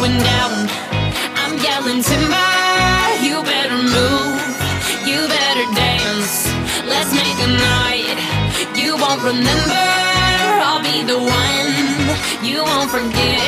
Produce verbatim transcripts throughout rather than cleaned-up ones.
going down. I'm yelling timber, you better move, you better dance. Let's make a night you won't remember. I'll be the one you won't forget.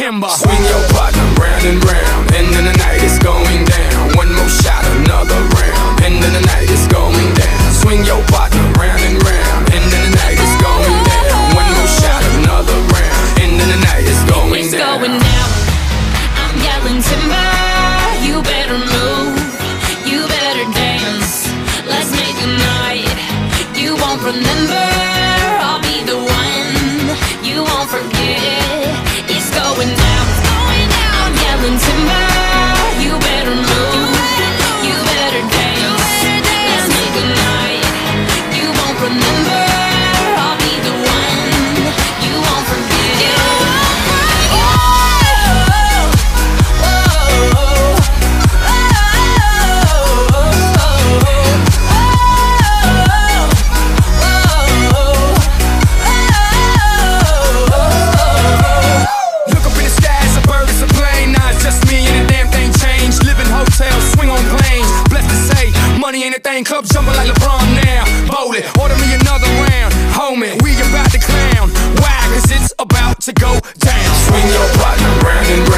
Timber. Swing your partner round and round, end of the night is going down. One more shot, another round, end of the night is going down. Swing your partner round and round, end of the night is going down. One more shot, another round, end of the night is going down. It's going down. I'm yelling timber, you better move, you better dance. Let's make a night you won't remember. I'll be the one you won't forget. Going down, I'm yelling timber, you better move, you better dance. Let's make a night you won't remember. I'll be the one you won't forget. Club jumping like LeBron now. Bowl it, order me another round. Homie, we about to clown. Why? Cause it's about to go down. Swing your partner round and round.